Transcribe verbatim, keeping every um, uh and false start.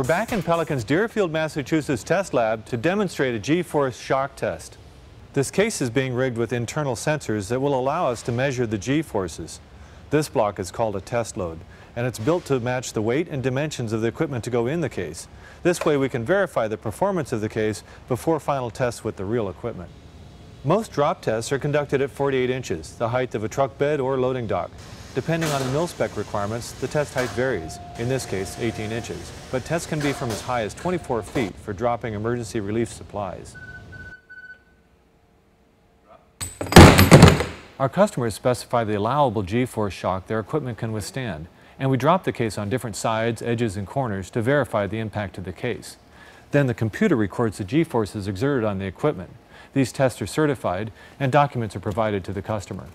We're back in Pelican's Deerfield, Massachusetts test lab to demonstrate a G-force shock test. This case is being rigged with internal sensors that will allow us to measure the G-forces. This block is called a test load, and it's built to match the weight and dimensions of the equipment to go in the case. This way we can verify the performance of the case before final tests with the real equipment. Most drop tests are conducted at forty-eight inches, the height of a truck bed or loading dock. Depending on mil-spec requirements, the test height varies, in this case eighteen inches, but tests can be from as high as twenty-four feet for dropping emergency relief supplies. Our customers specify the allowable G-force shock their equipment can withstand, and we drop the case on different sides, edges, and corners to verify the impact of the case. Then the computer records the G-forces exerted on the equipment. These tests are certified, and documents are provided to the customer.